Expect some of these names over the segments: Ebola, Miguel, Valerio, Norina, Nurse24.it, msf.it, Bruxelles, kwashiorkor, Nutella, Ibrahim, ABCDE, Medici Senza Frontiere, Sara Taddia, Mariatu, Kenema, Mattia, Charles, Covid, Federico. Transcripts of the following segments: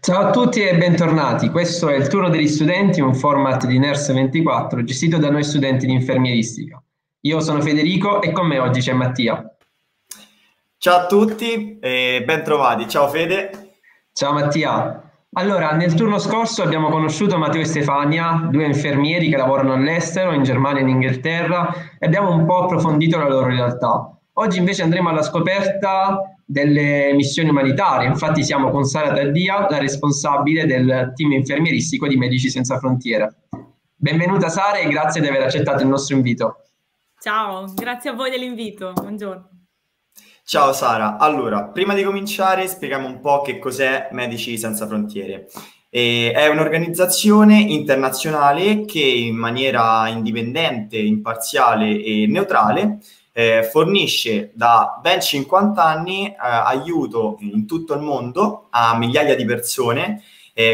Ciao a tutti e bentornati, questo è il turno degli studenti, un format di Nurse24 gestito da noi studenti di infermieristica. Io sono Federico e con me oggi c'è Mattia. Ciao a tutti e bentrovati, ciao Fede. Ciao Mattia. Allora, nel turno scorso abbiamo conosciuto Matteo e Stefania, due infermieri che lavorano all'estero, in Germania e in Inghilterra, e abbiamo un po' approfondito la loro realtà. Oggi invece andremo alla scoperta delle missioni umanitarie. Infatti siamo con Sara Taddia, la responsabile del team infermieristico di Medici Senza Frontiere. Benvenuta Sara e grazie di aver accettato il nostro invito. Ciao, grazie a voi dell'invito, buongiorno. Ciao Sara, allora prima di cominciare spieghiamo un po' che cos'è Medici Senza Frontiere. È un'organizzazione internazionale che in maniera indipendente, imparziale e neutrale fornisce da ben 50 anni aiuto in tutto il mondo a migliaia di persone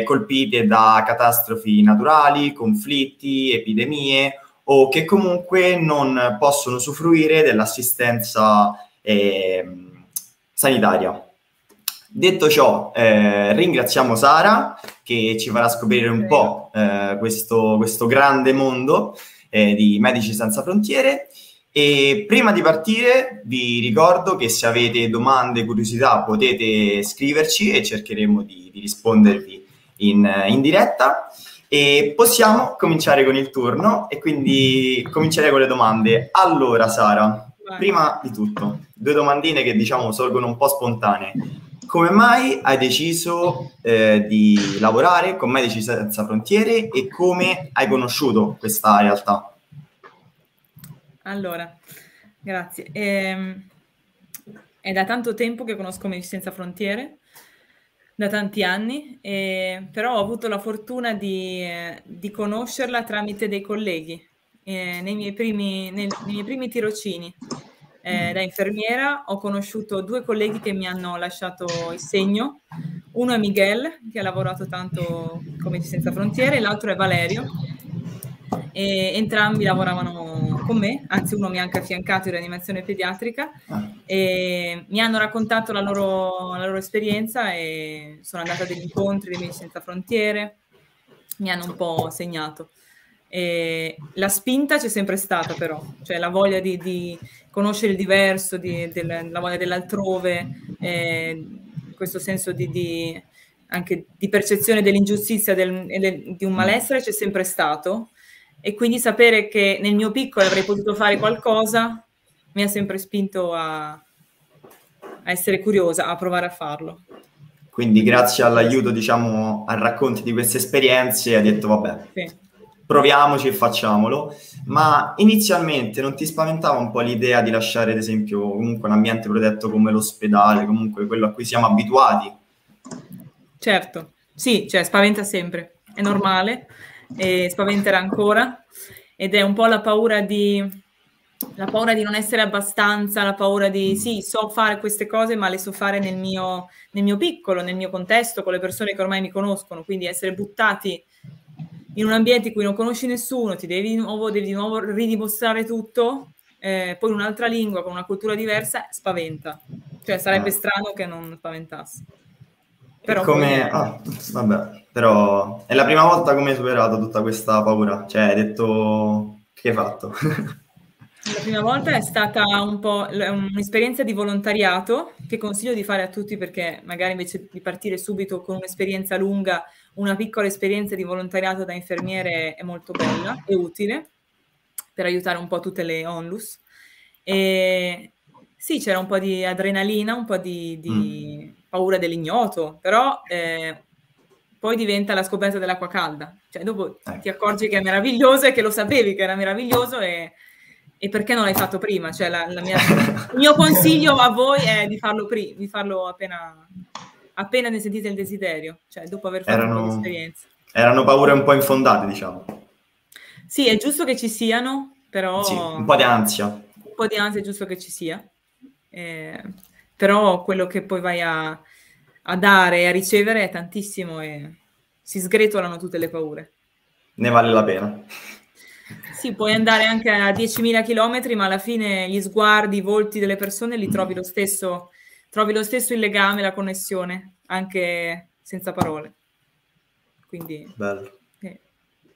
colpite da catastrofi naturali, conflitti, epidemie o che comunque non possono usufruire dell'assistenza sanitaria. Detto ciò, ringraziamo Sara che ci farà scoprire un po' questo grande mondo di Medici Senza Frontiere. E prima di partire vi ricordo che se avete domande, curiosità potete scriverci e cercheremo di rispondervi in diretta, e possiamo cominciare con il turno e quindi cominciare con le domande. Allora Sara, prima di tutto, due domandine che diciamo sorgono un po' spontanee. Come mai hai deciso di lavorare con Medici Senza Frontiere e come hai conosciuto questa realtà? Allora, grazie. È da tanto tempo che conosco Medici Senza Frontiere, da tanti anni, però ho avuto la fortuna di conoscerla tramite dei colleghi nei miei primi tirocini. Da infermiera ho conosciuto due colleghi che mi hanno lasciato il segno. Uno è Miguel, che ha lavorato tanto con Medici Senza Frontiere, e l'altro è Valerio. E entrambi lavoravano con me, anzi uno mi ha anche affiancato in rianimazione pediatrica, e mi hanno raccontato la loro esperienza e sono andata a degli incontri di Medici Senza Frontiere, mi hanno un po' segnato. E la spinta c'è sempre stata però, cioè la voglia di conoscere il diverso, la voglia dell'altrove, questo senso anche di percezione dell'ingiustizia di un malessere c'è sempre stato. E quindi sapere che nel mio piccolo avrei potuto fare qualcosa mi ha sempre spinto a essere curiosa, a provare a farlo. Quindi grazie all'aiuto, diciamo, al racconto di queste esperienze, hai detto vabbè, sì, proviamoci e facciamolo. Ma inizialmente non ti spaventava un po' l'idea di lasciare, ad esempio, comunque un ambiente protetto come l'ospedale, comunque quello a cui siamo abituati? Certo, sì, cioè spaventa sempre, è normale. E spaventerà ancora, ed è un po' la paura di non essere abbastanza, la paura di sì, so fare queste cose ma le so fare nel mio piccolo, nel mio contesto, con le persone che ormai mi conoscono, quindi essere buttati in un ambiente in cui non conosci nessuno, ti devi di nuovo ridimostrare tutto, poi in un'altra lingua, con una cultura diversa, spaventa, cioè sarebbe strano che non spaventasse. Però come... vabbè, però è la prima volta. Come hai superato tutta questa paura? Cioè hai detto, che hai fatto? La prima volta è stata un po' un'esperienza di volontariato che consiglio di fare a tutti, perché magari invece di partire subito con un'esperienza lunga, una piccola esperienza di volontariato da infermiere è molto bella e utile per aiutare un po' tutte le onlus. E sì, c'era un po' di adrenalina, un po' di paura dell'ignoto, però poi diventa la scoperta dell'acqua calda. Cioè dopo ti accorgi che è meraviglioso e che lo sapevi che era meraviglioso, e perché non l'hai fatto prima? Cioè il mio consiglio a voi è di farlo appena ne sentite il desiderio, cioè dopo aver fatto l'esperienza. Erano paure un po' infondate, diciamo. Sì, è giusto che ci siano, però... Sì, un po' di ansia. Un po' di ansia è giusto che ci sia. Però quello che poi vai a dare e a ricevere è tantissimo e si sgretolano tutte le paure. ne vale la pena. Sì, puoi andare anche a 10.000 chilometri, ma alla fine gli sguardi, i volti delle persone li trovi lo stesso, il legame, la connessione, anche senza parole. Quindi bello.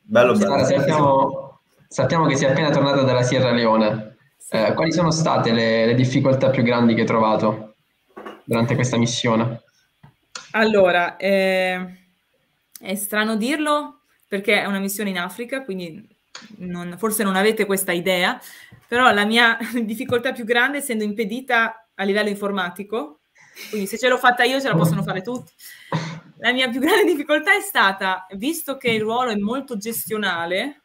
Bello, bello. Sappiamo che sei appena tornata dalla Sierra Leone. Sì. Quali sono state le difficoltà più grandi che hai trovato durante questa missione? Allora, è strano dirlo perché è una missione in Africa, quindi forse non avete questa idea, però la mia difficoltà più grande, essendo impedita a livello informatico, quindi se ce l'ho fatta io ce la possono fare tutti. La mia più grande difficoltà è stata, visto che il ruolo è molto gestionale,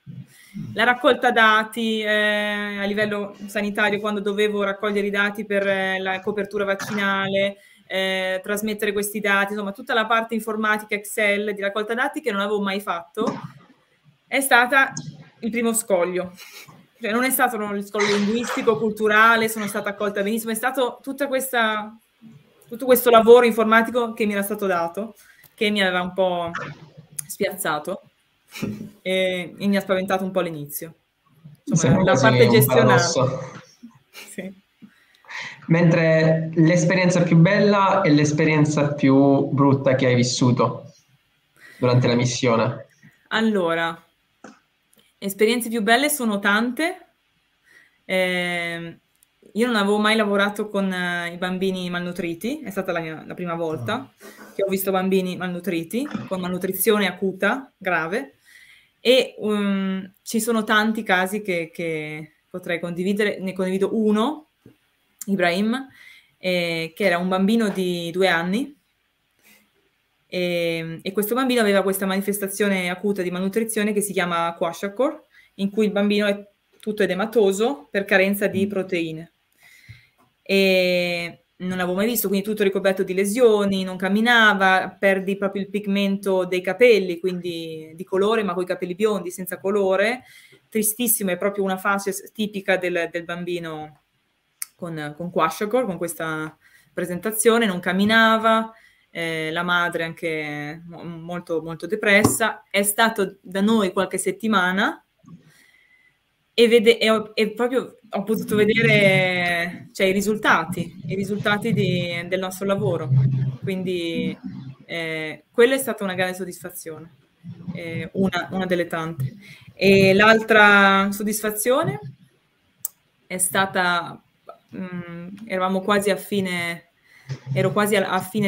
la raccolta dati a livello sanitario, quando dovevo raccogliere i dati per la copertura vaccinale, trasmettere questi dati, insomma tutta la parte informatica, Excel, di raccolta dati che non avevo mai fatto, è stata il primo scoglio. Cioè, non è stato uno scoglio linguistico, culturale, sono stata accolta benissimo, è stato tutto questo lavoro informatico che mi era stato dato, che mi aveva un po' spiazzato e mi ha spaventato un po' all'inizio. Insomma, la parte gestionale. Sì. Mentre l'esperienza più bella è l'esperienza più brutta che hai vissuto durante la missione? Allora, esperienze più belle sono tante. Io non avevo mai lavorato con i bambini malnutriti, è stata la prima volta che ho visto bambini malnutriti, con malnutrizione acuta, grave, e ci sono tanti casi che potrei condividere. Ne condivido uno, Ibrahim, che era un bambino di 2 anni, e questo bambino aveva questa manifestazione acuta di malnutrizione che si chiama kwashiorkor, in cui il bambino è tutto edematoso per carenza di proteine. E non l'avevo mai visto, quindi tutto ricoperto di lesioni, non camminava, perdi proprio il pigmento dei capelli, quindi di colore, ma con i capelli biondi, senza colore, tristissimo. È proprio una fase tipica del bambino con kwashiorkor, con questa presentazione. Non camminava, la madre anche molto, molto depressa. È stato da noi qualche settimana, e proprio ho potuto vedere, cioè, i risultati del nostro lavoro, quindi quella è stata una grande soddisfazione, una delle tante. E l'altra soddisfazione è stata, ero quasi a fine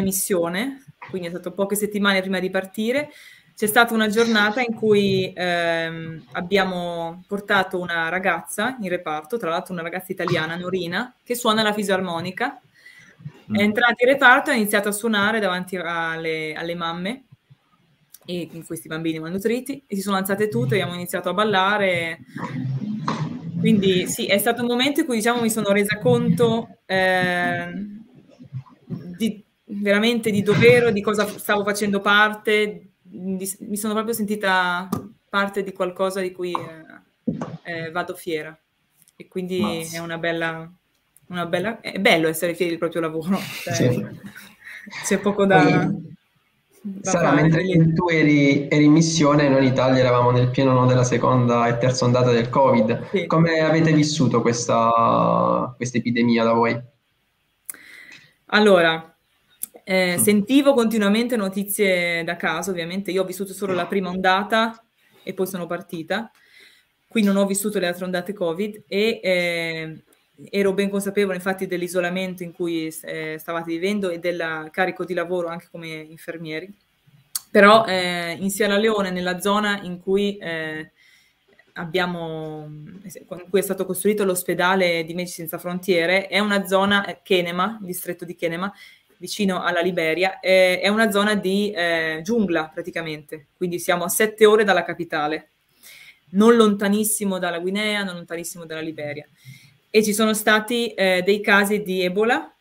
missione, quindi è stato poche settimane prima di partire. C'è stata una giornata in cui abbiamo portato una ragazza in reparto, tra l'altro una ragazza italiana, Norina, che suona la fisarmonica. È entrata in reparto e ha iniziato a suonare davanti alle mamme e questi bambini malnutriti, e si sono alzate tutte e abbiamo iniziato a ballare. Quindi sì, è stato un momento in cui, diciamo, mi sono resa conto veramente di dovere, di cosa stavo facendo parte. Mi sono proprio sentita parte di qualcosa di cui vado fiera, e quindi è una bella è bello essere fieri del proprio lavoro, cioè, sì. C'è poco da Sara, fare. Mentre tu eri in missione, noi in Italia eravamo nel pieno della seconda e terza ondata del Covid. Sì. Come avete vissuto questa epidemia da voi? Allora, sentivo continuamente notizie da casa, ovviamente. Io ho vissuto solo la prima ondata e poi sono partita, quindi non ho vissuto le altre ondate Covid, e ero ben consapevole infatti dell'isolamento in cui stavate vivendo e del carico di lavoro anche come infermieri. Però in Sierra Leone, nella zona in cui in cui è stato costruito l'ospedale di Medici Senza Frontiere, è una zona, Kenema, il distretto di Kenema, vicino alla Liberia, è una zona di giungla praticamente, quindi siamo a 7 ore dalla capitale, non lontanissimo dalla Guinea, non lontanissimo dalla Liberia, e ci sono stati dei casi di Ebola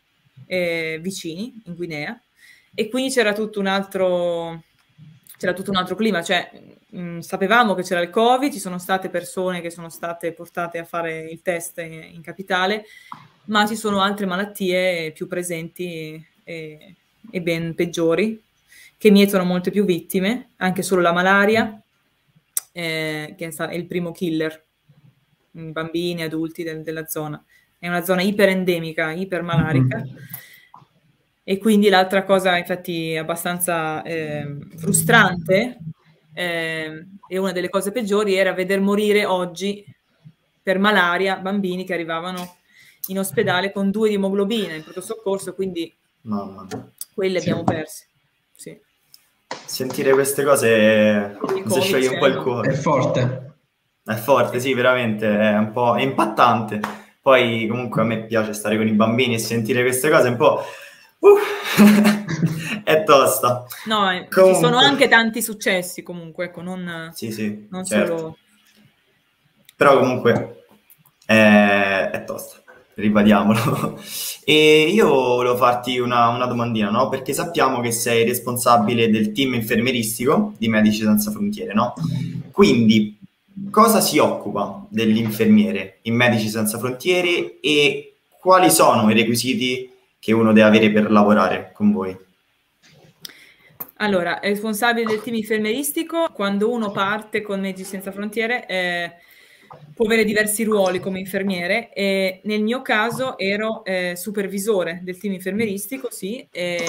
vicini in Guinea, e quindi c'era tutto un altro clima, cioè sapevamo che c'era il Covid, ci sono state persone che sono state portate a fare il test in capitale, ma ci sono altre malattie più presenti e ben peggiori, che mietono molte più vittime, anche solo la malaria, che è il primo killer, bambini, adulti della zona. È una zona iperendemica, ipermalarica. Mm-hmm. E quindi l'altra cosa, infatti, abbastanza frustrante e una delle cose peggiori era veder morire oggi per malaria bambini che arrivavano in ospedale con 2 di emoglobina in pronto soccorso, quindi mamma, quelle sì, abbiamo perse. Sì. Sentire queste cose si scioglie un po' il cuore. È forte. È forte, sì, veramente, è un po' impattante. Poi comunque a me piace stare con i bambini e sentire queste cose un po'... è tosta. No, comunque, ci sono anche tanti successi comunque, ecco, non, sì, sì, non certo, solo... Però comunque è tosta, ribadiamolo. E io volevo farti una domandina, no? Perché sappiamo che sei responsabile del team infermieristico di Medici Senza Frontiere, no? Quindi cosa si occupa dell'infermiere in Medici Senza Frontiere e quali sono i requisiti che uno deve avere per lavorare con voi? Allora, responsabile del team infermieristico, quando uno parte con Medici Senza Frontiere può avere diversi ruoli come infermiere. Nel mio caso ero supervisore del team infermieristico, sì, e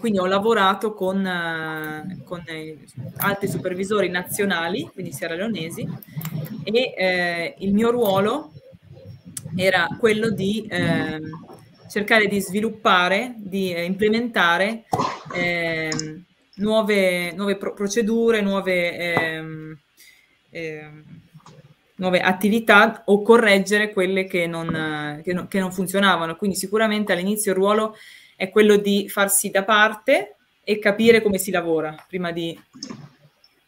quindi ho lavorato con altri supervisori nazionali, quindi sierra leonesi, e il mio ruolo era quello di cercare di sviluppare, di implementare nuove procedure, nuove attività, o correggere quelle che non funzionavano. Quindi sicuramente all'inizio il ruolo è quello di farsi da parte e capire come si lavora prima di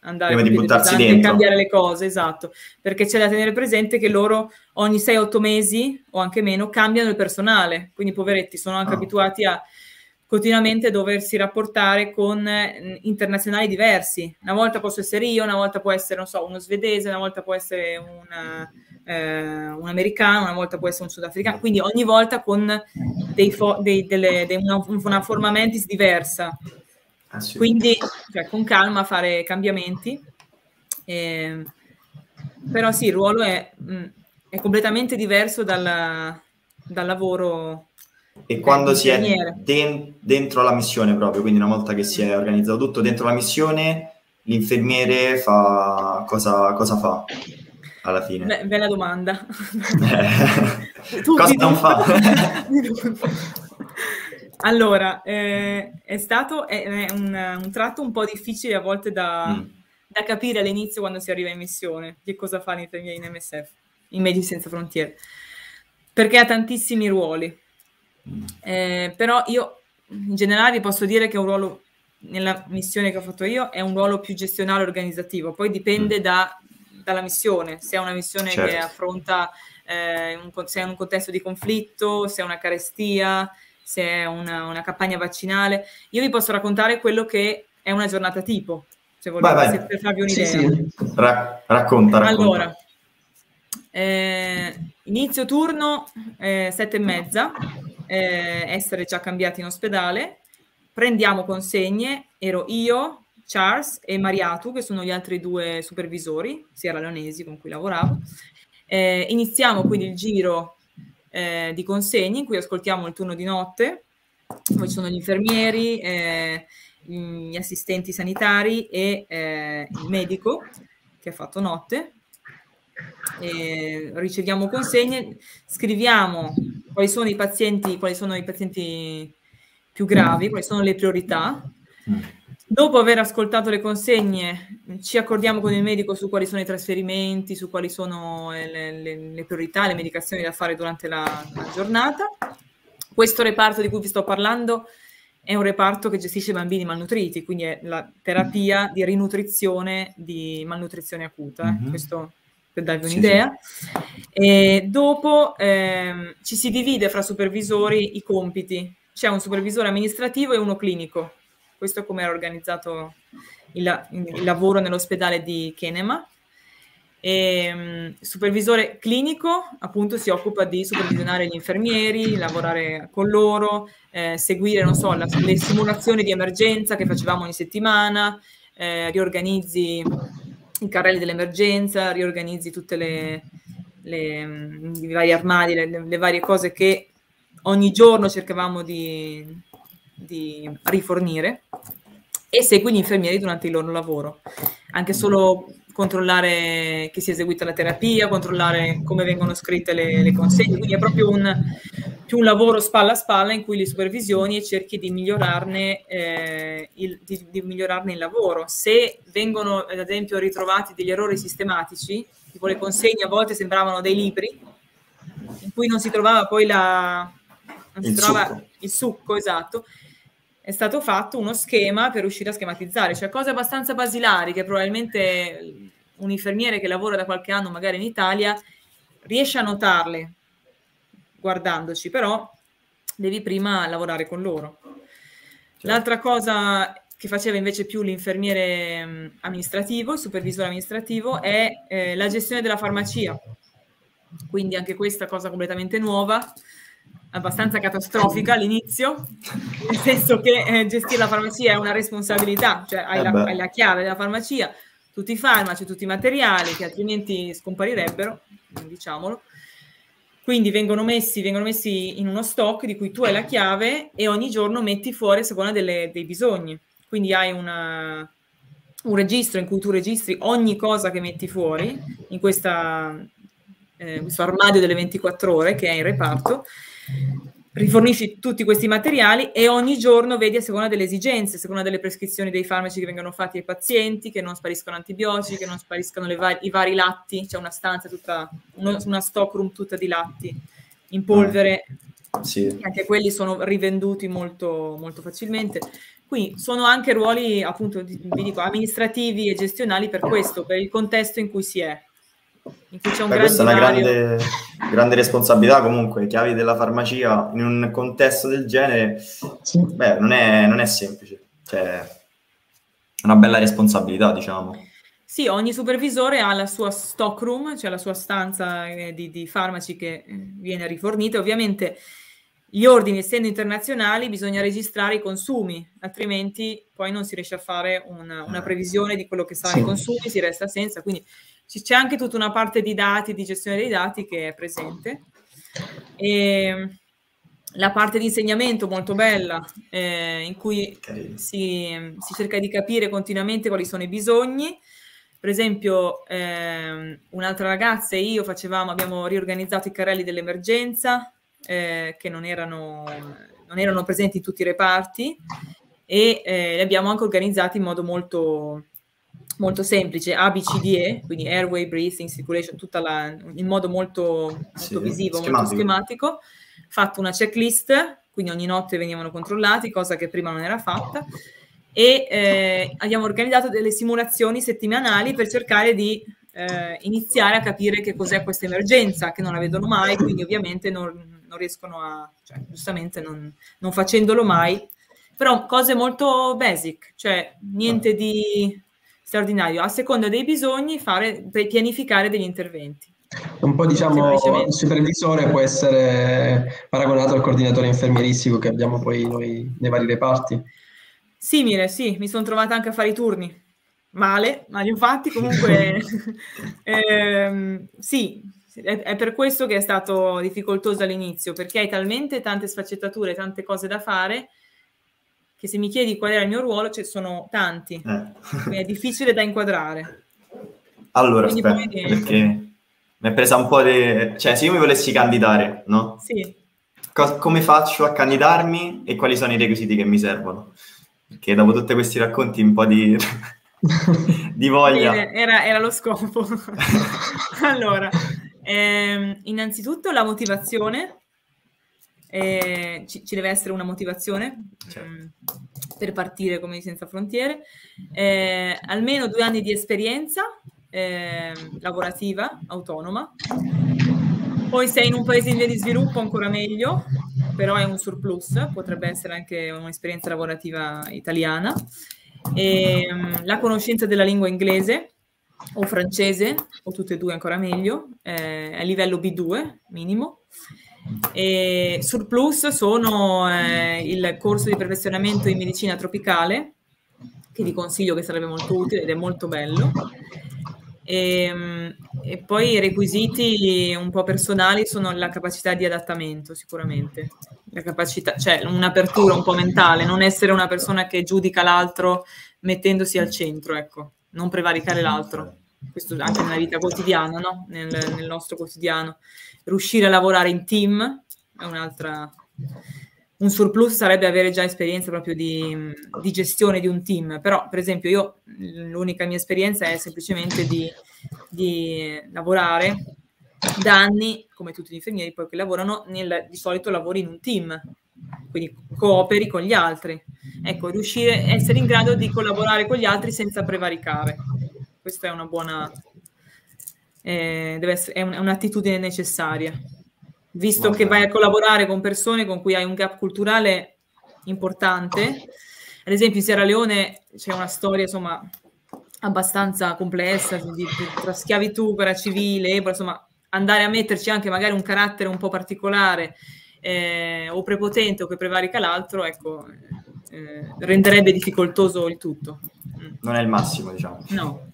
andare a buttarsi dentro e cambiare le cose, esatto, perché c'è da tenere presente che loro ogni 6-8 mesi o anche meno cambiano il personale, quindi poveretti sono anche abituati a continuamente doversi rapportare con internazionali diversi. Una volta posso essere io, una volta può essere, non so, uno svedese, una volta può essere un americano, una volta può essere un sudafricano, quindi ogni volta con una forma mentis diversa. Quindi, cioè, con calma fare cambiamenti, però sì, il ruolo è completamente diverso dal lavoro. E quando si è dentro la missione proprio, quindi una volta che si è organizzato tutto dentro la missione, l'infermiere fa cosa fa alla fine? Beh, bella domanda. Cosa non fa? Allora, è stato un tratto un po' difficile a volte da capire all'inizio, quando si arriva in missione, che cosa fa l'infermiere in MSF, in Medici Senza Frontiere, perché ha tantissimi ruoli. Però io in generale posso dire che un ruolo, nella missione che ho fatto io, è un ruolo più gestionale organizzativo, poi dipende dalla missione, se è una missione certo, che affronta, se è un contesto di conflitto, se è una carestia, se è una campagna vaccinale. Io vi posso raccontare quello che è una giornata tipo, se volete, per farvi un'idea. Sì, sì. Racconta. Allora, inizio turno 7:30, essere già cambiati in ospedale, prendiamo consegne, ero io, Charles e Mariatu, che sono gli altri 2 supervisori sierra leonesi con cui lavoravo. Iniziamo quindi il giro di consegne, in cui ascoltiamo il turno di notte. Poi ci sono gli infermieri, gli assistenti sanitari e il medico che ha fatto notte. Riceviamo consegne, scriviamo quali sono i pazienti più gravi, quali sono le priorità. Dopo aver ascoltato le consegne ci accordiamo con il medico su quali sono i trasferimenti, su quali sono le priorità, le medicazioni da fare durante la giornata. Questo reparto di cui vi sto parlando è un reparto che gestisce bambini malnutriti, quindi è la terapia di rinutrizione di malnutrizione acuta, questo per darvi un'idea. E dopo ci si divide fra supervisori i compiti, c'è un supervisore amministrativo e uno clinico. Questo è come era organizzato il lavoro nell'ospedale di Kenema. Supervisore clinico, appunto, si occupa di supervisionare gli infermieri, lavorare con loro, seguire, non so, le simulazioni di emergenza che facevamo ogni settimana, riorganizzi i carrelli dell'emergenza, riorganizzi tutte i vari armadi, le varie cose che ogni giorno cercavamo di rifornire, e segui gli infermieri durante il loro lavoro, anche solo controllare che sia eseguita la terapia, controllare come vengono scritte le consegne, quindi è proprio più un lavoro spalla a spalla in cui le supervisioni e cerchi di migliorarne, il lavoro. Se vengono ad esempio ritrovati degli errori sistematici, tipo le consegne a volte sembravano dei libri in cui non si trovava poi il succo, esatto, è stato fatto uno schema per riuscire a schematizzare, cioè cose abbastanza basilari che probabilmente un infermiere che lavora da qualche anno magari in Italia riesce a notarle guardandoci, però devi prima lavorare con loro. Certo. L'altra cosa che faceva invece più l'infermiere amministrativo, il supervisore amministrativo, è la gestione della farmacia, quindi anche questa cosa completamente nuova, abbastanza catastrofica all'inizio, nel senso che gestire la farmacia è una responsabilità, cioè hai la chiave della farmacia, tutti i farmaci, tutti i materiali che altrimenti scomparirebbero, diciamolo, quindi vengono messi in uno stock di cui tu hai la chiave e ogni giorno metti fuori a seconda dei bisogni, quindi hai un registro in cui tu registri ogni cosa che metti fuori in questo armadio delle 24 ore che è in reparto, rifornisci tutti questi materiali e ogni giorno vedi a seconda delle esigenze, a seconda delle prescrizioni dei farmaci che vengono fatti ai pazienti, che non spariscono antibiotici, che non spariscono i vari latti, c'è una stanza tutta, una stock room tutta di latti in polvere, sì. Anche quelli sono rivenduti molto, molto facilmente, quindi sono anche ruoli appunto, vi dico, amministrativi e gestionali per questo, per il contesto in cui si è. Questa è una grande responsabilità, comunque, chiavi della farmacia in un contesto del genere, sì. Beh, non è semplice, cioè, è una bella responsabilità, diciamo. Sì, ogni supervisore ha la sua stock room, cioè la sua stanza di farmaci che viene rifornita. Ovviamente gli ordini, essendo internazionali, bisogna registrare i consumi, altrimenti poi non si riesce a fare una previsione di quello che saranno i consumi, si resta senza, quindi c'è anche tutta una parte di dati, di gestione dei dati che è presente, e la parte di insegnamento molto bella, in cui si cerca di capire continuamente quali sono i bisogni. Per esempio un'altra ragazza e io abbiamo riorganizzato i carrelli dell'emergenza che non erano presenti in tutti i reparti, e li abbiamo anche organizzati in modo molto semplice, ABCDE, quindi airway, breathing, circulation, in modo molto visivo, molto schematico, fatto una checklist, quindi ogni notte venivano controllati, cosa che prima non era fatta, e abbiamo organizzato delle simulazioni settimanali per cercare di iniziare a capire che cos'è questa emergenza, che non la vedono mai, quindi ovviamente non riescono a, cioè giustamente non facendolo mai, però cose molto basic, cioè niente di straordinario, a seconda dei bisogni pianificare degli interventi. Un po', diciamo, il supervisore può essere paragonato al coordinatore infermieristico che abbiamo poi noi nei vari reparti. Simile, sì, mi sono trovata anche a fare i turni, ma li ho fatti comunque. Sì, è per questo che è stato difficoltoso all'inizio, perché hai talmente tante sfaccettature, tante cose da fare, che se mi chiedi qual era il mio ruolo, cioè sono tanti, è difficile da inquadrare. Allora, quindi aspetta, perché mi è presa un po' cioè, se io mi volessi candidare, no? Sì. Come faccio a candidarmi e quali sono i requisiti che mi servono? Perché dopo tutti questi racconti un po' di, di voglia. Sì, era lo scopo. Allora, innanzitutto la motivazione. Ci deve essere una motivazione, certo, per partire come Senza Frontiere, almeno 2 anni di esperienza lavorativa, autonoma, poi se in un paese in via di sviluppo ancora meglio, però è un surplus, potrebbe essere anche un'esperienza lavorativa italiana, la conoscenza della lingua inglese o francese, o tutte e due ancora meglio, a livello B2 minimo. E surplus sono il corso di perfezionamento in medicina tropicale, che vi consiglio, che sarebbe molto utile ed è molto bello. E poi i requisiti un po' personali sono la capacità di adattamento, sicuramente, la capacità, cioè un'apertura un po' mentale, non essere una persona che giudica l'altro mettendosi al centro, ecco, non prevaricare l'altro, questo anche nella vita quotidiana, no? Nel nostro quotidiano, riuscire a lavorare in team è un'altra. Un surplus sarebbe avere già esperienza proprio di gestione di un team, però per esempio io, l'unica mia esperienza è semplicemente di lavorare da anni, come tutti gli infermieri poi che lavorano, di solito lavori in un team, quindi cooperi con gli altri, ecco, riuscire a essere in grado di collaborare con gli altri senza prevaricare, questa è una buona, è un'attitudine necessaria. Visto che vai a collaborare con persone con cui hai un gap culturale importante, ad esempio in Sierra Leone c'è una storia insomma abbastanza complessa tra schiavitù, guerra civile, Ebola, insomma andare a metterci anche magari un carattere un po' particolare o prepotente o che prevarica l'altro, ecco, renderebbe difficoltoso il tutto. Non è il massimo, diciamo. No,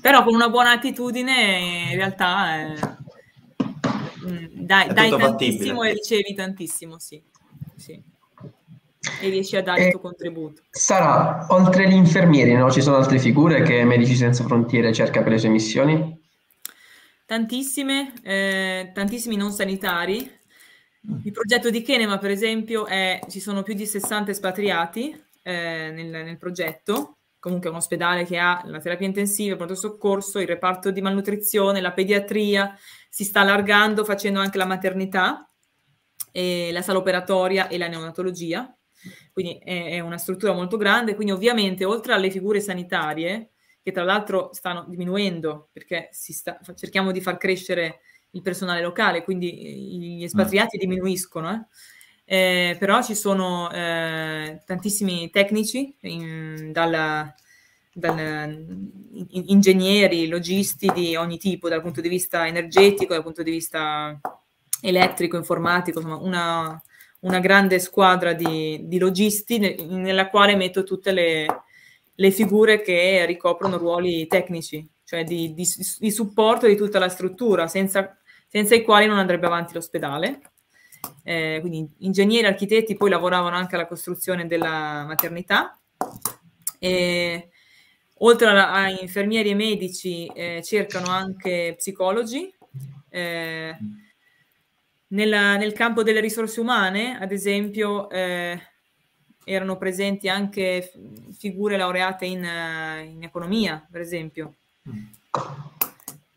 però con una buona attitudine in realtà... Dai tantissimo e ricevi tantissimo, sì, sì. E riesci a dare il tuo contributo. Sara, oltre agli infermieri, no? Ci sono altre figure che Medici Senza Frontiere cerca per le sue missioni? Tantissime, tantissimi non sanitari. Il progetto di Kenema, per esempio, ci sono più di 60 espatriati nel progetto. Comunque è un ospedale che ha la terapia intensiva, il pronto soccorso, il reparto di malnutrizione, la pediatria, si sta allargando facendo anche la maternità, la sala operatoria e la neonatologia, quindi è una struttura molto grande, quindi ovviamente oltre alle figure sanitarie, che tra l'altro stanno diminuendo perché cerchiamo di far crescere il personale locale, quindi gli espatriati diminuiscono, però ci sono tantissimi tecnici, ingegneri, logisti di ogni tipo, dal punto di vista energetico, dal punto di vista elettrico, informatico, insomma una grande squadra di logisti nella quale metto tutte le figure che ricoprono ruoli tecnici, cioè di supporto di tutta la struttura, senza i quali non andrebbe avanti l'ospedale. Quindi ingegneri, architetti, poi lavoravano anche alla costruzione della maternità. Oltre a infermieri e medici cercano anche psicologi. Nel campo delle risorse umane, ad esempio, erano presenti anche figure laureate in economia, per esempio.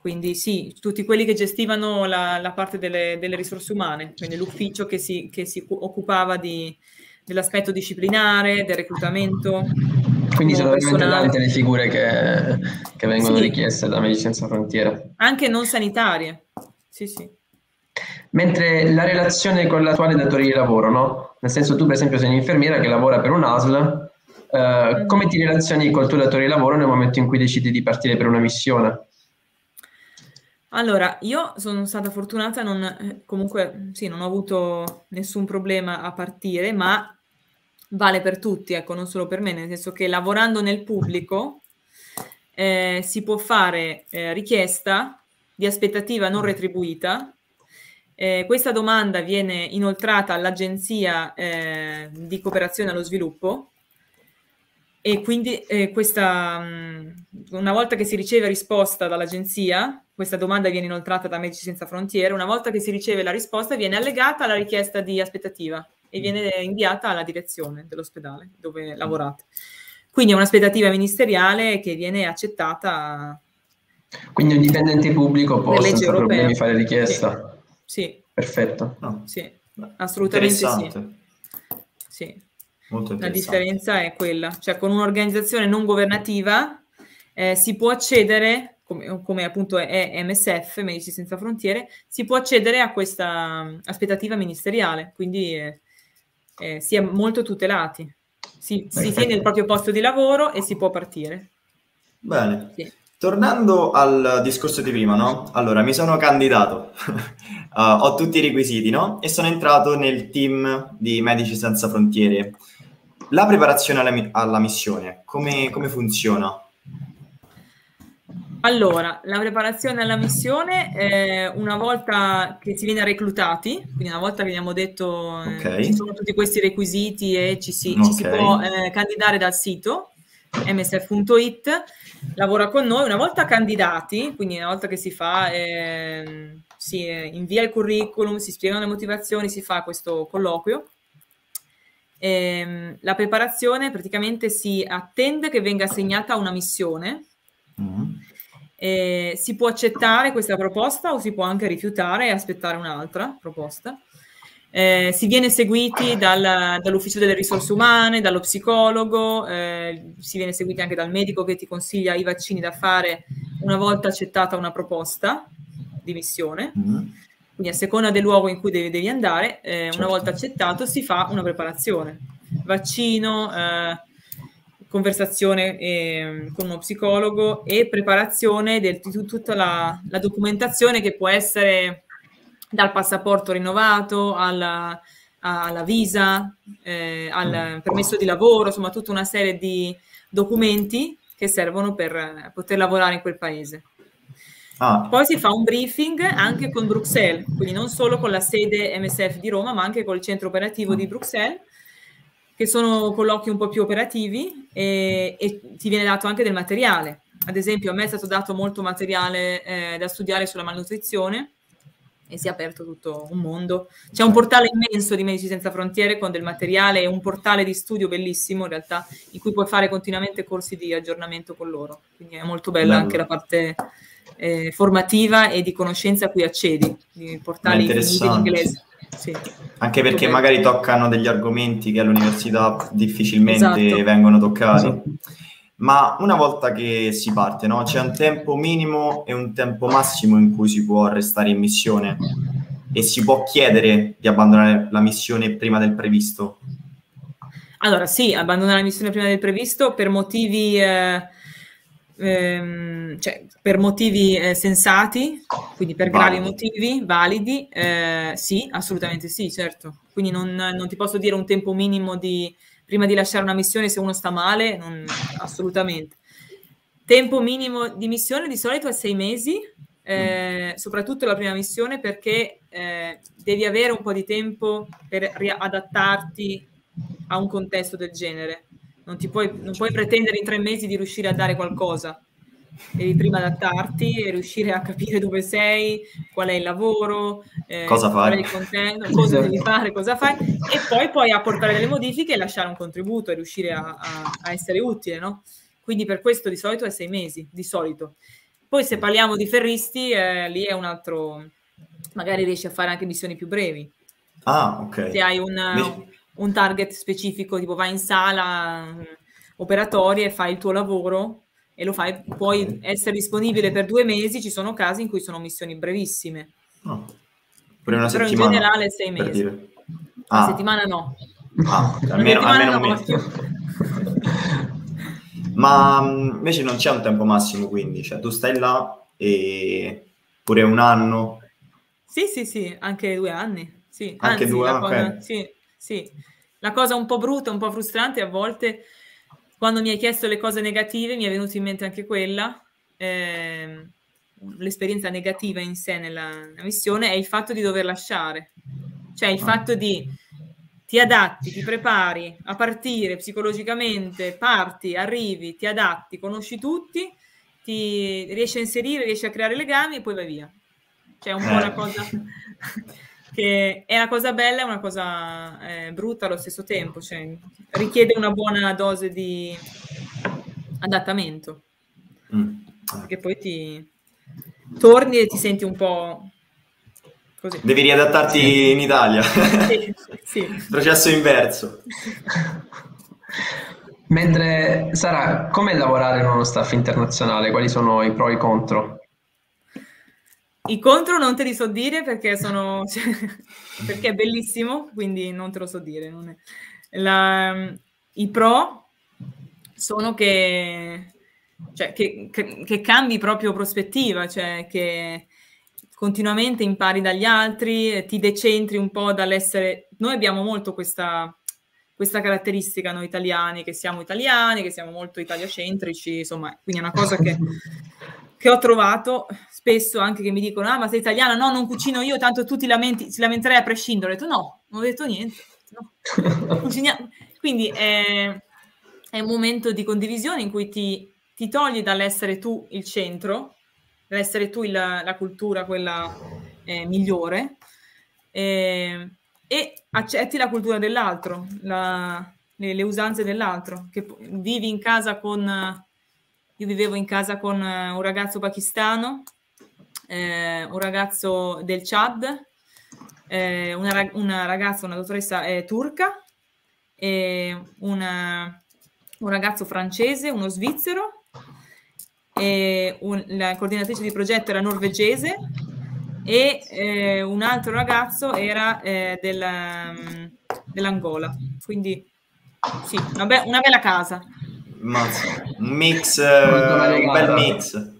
Quindi sì, tutti quelli che gestivano la parte delle risorse umane, quindi l'ufficio che si occupava dell'aspetto disciplinare, del reclutamento. Quindi sono veramente tante le figure che vengono richieste da Medici Senza Frontiere. Anche non sanitarie, sì sì. Mentre la relazione con l'attuale datore di lavoro, no? Nel senso, tu per esempio sei un'infermiera che lavora per un ASL, come ti relazioni col tuo datore di lavoro nel momento in cui decidi di partire per una missione? Allora, io sono stata fortunata, comunque sì, non ho avuto nessun problema a partire, ma vale per tutti, ecco, non solo per me, nel senso che lavorando nel pubblico si può fare richiesta di aspettativa non retribuita. Questa domanda viene inoltrata all'Agenzia di Cooperazione allo Sviluppo e quindi una volta che si riceve risposta dall'Agenzia, questa domanda viene inoltrata da Medici Senza Frontiere, una volta che si riceve la risposta viene allegata alla richiesta di aspettativa e viene inviata alla direzione dell'ospedale dove lavorate. Quindi è un'aspettativa ministeriale che viene accettata. Quindi un dipendente pubblico può senza problemi fare richiesta? Sì. Sì. Perfetto. No. Sì, assolutamente sì. Sì. Molto interessante. La differenza è quella. Cioè con un'organizzazione non governativa si può accedere, come appunto è MSF, Medici Senza Frontiere, si può accedere a questa aspettativa ministeriale, quindi... si è molto tutelati, si tiene il proprio posto di lavoro e si può partire. Bene, sì. Tornando al discorso di prima, no? Allora, mi sono candidato, ho tutti i requisiti, no? E sono entrato nel team di Medici Senza Frontiere. La preparazione alla missione, come funziona? Allora, la preparazione alla missione, una volta che si viene reclutati, quindi una volta che abbiamo detto ci sono tutti questi requisiti e ci si può candidare dal sito msf.it, lavora con noi. Una volta candidati, quindi una volta che si fa, si invia il curriculum, si spiegano le motivazioni, si fa questo colloquio. La preparazione praticamente si attende che venga assegnata una missione. Si può accettare questa proposta o si può anche rifiutare e aspettare un'altra proposta. Si viene seguiti dall'ufficio delle risorse umane, dallo psicologo, si viene seguiti anche dal medico che ti consiglia i vaccini da fare una volta accettata una proposta di missione. Quindi a seconda del luogo in cui devi andare, una volta accettato si fa una preparazione, vaccino, conversazione con uno psicologo e preparazione di tutta la documentazione, che può essere dal passaporto rinnovato alla visa, al permesso di lavoro, insomma tutta una serie di documenti che servono per poter lavorare in quel paese. Poi si fa un briefing anche con Bruxelles, quindi non solo con la sede MSF di Roma, ma anche col centro operativo di Bruxelles, che sono colloqui un po' più operativi, e ti viene dato anche del materiale. Ad esempio a me è stato dato molto materiale da studiare sulla malnutrizione e si è aperto tutto un mondo. C'è un portale immenso di Medici Senza Frontiere con del materiale, e un portale di studio bellissimo in realtà, in cui puoi fare continuamente corsi di aggiornamento con loro. Quindi è molto bella anche la parte formativa e di conoscenza a cui accedi, di portali in inglese. Sì, anche perché magari toccano degli argomenti che all'università difficilmente vengono toccati. Ma una volta che si parte, no? C'è un tempo minimo e un tempo massimo in cui si può restare in missione, e si può chiedere di abbandonare la missione prima del previsto? Allora sì, abbandonare la missione prima del previsto per motivi sensati, quindi per gravi motivi validi, sì, assolutamente sì, certo. Quindi non ti posso dire un tempo minimo prima di lasciare una missione se uno sta male, assolutamente. Tempo minimo di missione di solito è 6 mesi, soprattutto la prima missione, perché devi avere un po' di tempo per riadattarti a un contesto del genere. Non puoi pretendere in 3 mesi di riuscire a dare qualcosa. Devi prima adattarti e riuscire a capire dove sei, qual è il lavoro, cosa fare, qual è il contenuto, cosa devi fare, cosa fai, e poi puoi apportare delle modifiche e lasciare un contributo e riuscire a essere utile, no? Quindi per questo di solito è 6 mesi, di solito. Poi se parliamo di ferristi, lì è un altro... magari riesci a fare anche missioni più brevi. Se hai un target specifico, tipo vai in sala operatoria e fai il tuo lavoro e lo fai, puoi essere disponibile per 2 mesi. Ci sono casi in cui sono missioni brevissime, pure una però settimana, in generale 6 mesi. Una settimana no, almeno un mese. Ma invece non c'è un tempo massimo, quindi cioè, tu stai là e pure un anno? Sì, anche 2 anni. Sì. Anche 2 anni, sì, la cosa un po' brutta, un po' frustrante a volte, quando mi hai chiesto le cose negative, mi è venuta in mente anche quella, l'esperienza negativa in sé nella missione, è il fatto di dover lasciare. Cioè il fatto di ti adatti, ti prepari a partire psicologicamente, parti, arrivi, ti adatti, conosci tutti, ti riesci a inserire, riesci a creare legami e poi vai via. Cioè è un po' la cosa... che è una cosa bella e una cosa brutta allo stesso tempo, cioè richiede una buona dose di adattamento, perché poi ti torni e ti senti un po' così. Devi riadattarti in Italia. Sì. Processo inverso. Mentre, Sara, com'è lavorare in uno staff internazionale? Quali sono i pro e i contro? I contro non te li so dire perché perché è bellissimo, quindi non te lo so dire. I pro sono che cambi proprio prospettiva, cioè che continuamente impari dagli altri, ti decentri un po' dall'essere... Noi abbiamo molto questa... questa caratteristica noi italiani, che siamo molto italocentrici, insomma, quindi è una cosa che ho trovato spesso, anche che mi dicono: ah, ma sei italiana? No, non cucino io, tanto tu ti lamenterai a prescindere. Ho detto no, non ho detto niente. No. Quindi è un momento di condivisione in cui ti togli dall'essere tu il centro, dall'essere tu la cultura quella migliore, e accetti la cultura dell'altro, le usanze dell'altro, che vivi in casa con... Io vivevo in casa con un ragazzo pakistano, un ragazzo del Chad, una ragazza, una dottoressa turca, un ragazzo francese, uno svizzero, la coordinatrice di progetto era norvegese e un altro ragazzo era dell'Angola. Quindi sì, una bella casa. Mazza. Un bel mix.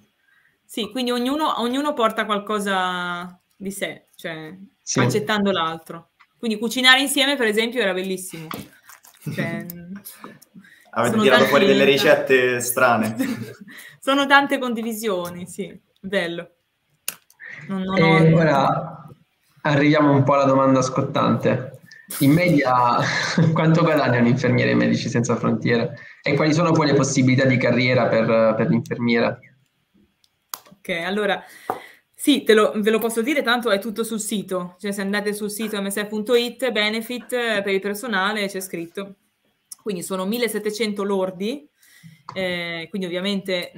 Sì, quindi ognuno porta qualcosa di sé, cioè, sì, accettando l'altro. Quindi cucinare insieme, per esempio, era bellissimo. Cioè, avete tirato fuori delle ricette strane. Sono tante condivisioni, sì, bello. E ora arriviamo un po' alla domanda scottante. In media quanto guadagna un'infermiera in Medici Senza Frontiere e quali sono poi le possibilità di carriera per l'infermiera? Ok, allora sì, ve lo posso dire, tanto è tutto sul sito, cioè se andate sul sito msf.it, benefit per il personale, c'è scritto. Quindi sono 1700 lordi, quindi ovviamente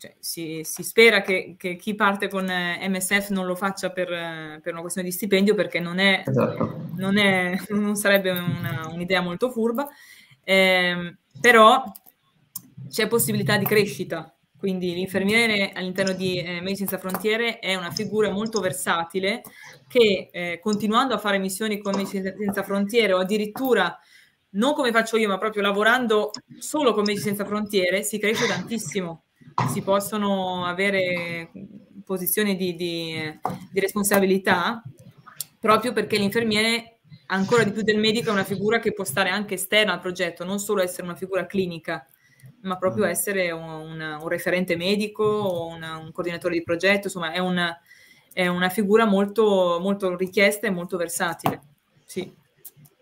cioè, si spera che chi parte con MSF non lo faccia per una questione di stipendio, perché non è, esatto, non sarebbe un'idea molto furba, però c'è possibilità di crescita, quindi l'infermiere all'interno di Medici Senza Frontiere è una figura molto versatile che, continuando a fare missioni con Medici Senza Frontiere, o addirittura non come faccio io, ma proprio lavorando solo con Medici Senza Frontiere, si cresce tantissimo. Si possono avere posizioni di responsabilità, proprio perché l'infermiere, ancora di più del medico, è una figura che può stare anche esterna al progetto, non solo essere una figura clinica, ma proprio essere un referente medico o un coordinatore di progetto. Insomma, è una figura molto, molto richiesta e molto versatile. Sì.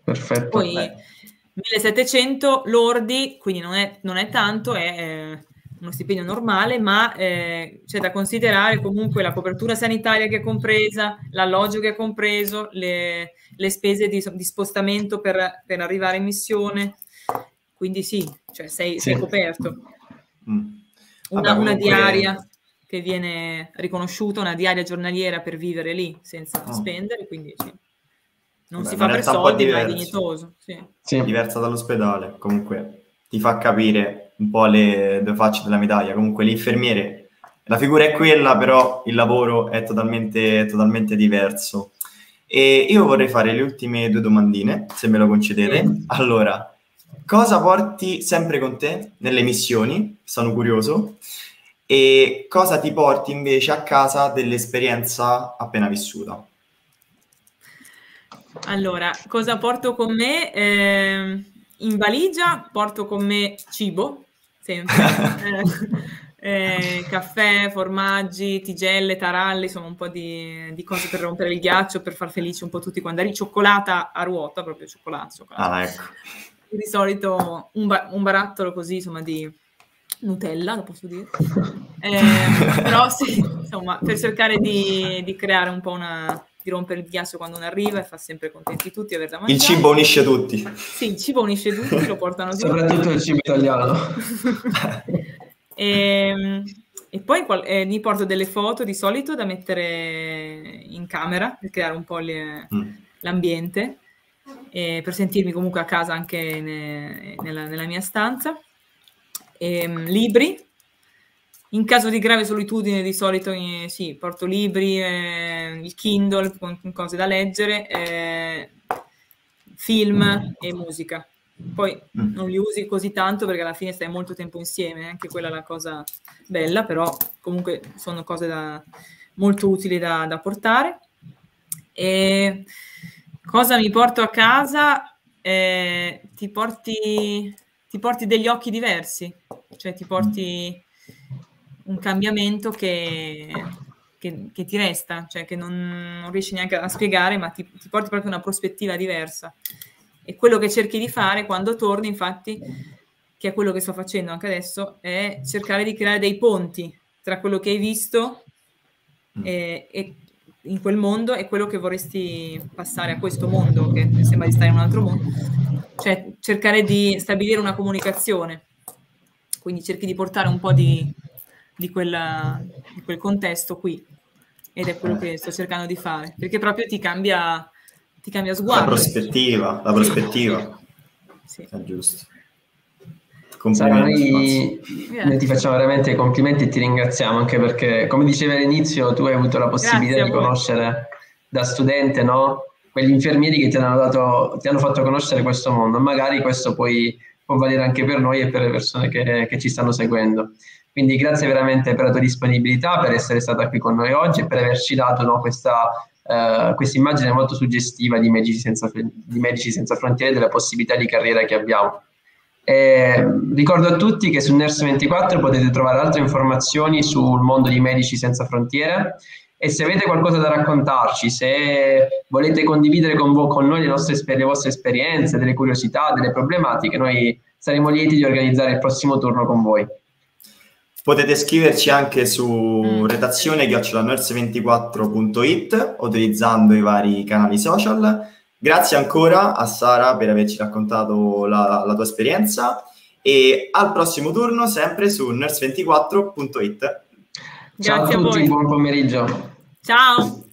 Perfetto. Poi 1700 lordi, quindi non è tanto, è uno stipendio normale, ma c'è da considerare comunque la copertura sanitaria che è compresa, l'alloggio che è compreso, le spese di spostamento per arrivare in missione, quindi sì, cioè sei coperto. Vabbè, una diaria che viene riconosciuta, una diaria giornaliera per vivere lì senza spendere, quindi sì. Non si fa per soldi, ma è dignitoso. Sì. Sì, diversa dall'ospedale, comunque ti fa capire un po' le due facce della medaglia. Comunque l'infermiere, la figura è quella, però il lavoro è totalmente diverso. E io vorrei fare le ultime due domandine, se me lo concedete. Allora, cosa porti sempre con te nelle missioni? Sono curioso. E cosa ti porti invece a casa dell'esperienza appena vissuta? Allora, cosa porto con me? In valigia porto con me cibo, sempre, caffè, formaggi, tigelle, taralli, insomma un po' di cose per rompere il ghiaccio, per far felice un po' tutti quando arrivi, cioccolata a ruota, proprio cioccolato. Ah, ecco. Di solito un barattolo così, insomma, di Nutella, lo posso dire, però sì, insomma, per cercare di creare un po' di rompere il ghiaccio quando uno arriva e fa sempre contenti tutti aver da mangiare. Il cibo unisce tutti. Sì, il cibo unisce tutti, lo portano tutti. Soprattutto il cibo italiano. E poi mi porto delle foto di solito da mettere in camera per creare un po' l'ambiente, per sentirmi comunque a casa anche nella mia stanza. Libri. In caso di grave solitudine di solito sì, porto libri, il Kindle con cose da leggere, film e musica. Poi non li usi così tanto perché alla fine stai molto tempo insieme, anche quella è la cosa bella, però comunque sono cose molto utili da portare. E cosa mi porto a casa? ti porti degli occhi diversi, cioè ti porti un cambiamento che ti resta, cioè che non riesci neanche a spiegare, ma ti porti proprio una prospettiva diversa. E quello che cerchi di fare quando torni, infatti, che è quello che sto facendo anche adesso, è cercare di creare dei ponti tra quello che hai visto e in quel mondo e quello che vorresti passare a questo mondo, che sembra di stare in un altro mondo. Cioè cercare di stabilire una comunicazione, quindi cerchi di portare un po' di quel contesto qui, ed è quello che sto cercando di fare, perché proprio ti cambia sguardo, la prospettiva. Sì. È giusto. Sara, noi ti facciamo veramente i complimenti e ti ringraziamo, anche perché, come dicevi all'inizio, tu hai avuto la possibilità di conoscere da studente, no? Quegli infermieri che ti hanno fatto conoscere questo mondo. Magari questo poi può valere anche per noi e per le persone che ci stanno seguendo. Quindi grazie veramente per la tua disponibilità, per essere stata qui con noi oggi e per averci dato, no, questa immagine molto suggestiva di Medici Senza Frontiere, della possibilità di carriera che abbiamo. Ricordo a tutti che su Nurse24 potete trovare altre informazioni sul mondo di Medici Senza Frontiere, e se avete qualcosa da raccontarci, se volete condividere con noi le vostre esperienze, delle curiosità, delle problematiche, noi saremo lieti di organizzare il prossimo turno con voi. Potete scriverci anche su redazione@nurse24.it, utilizzando i vari canali social. Grazie ancora a Sara per averci raccontato la tua esperienza, e al prossimo turno sempre su Nurse24.it. Ciao a tutti, buon pomeriggio. Ciao.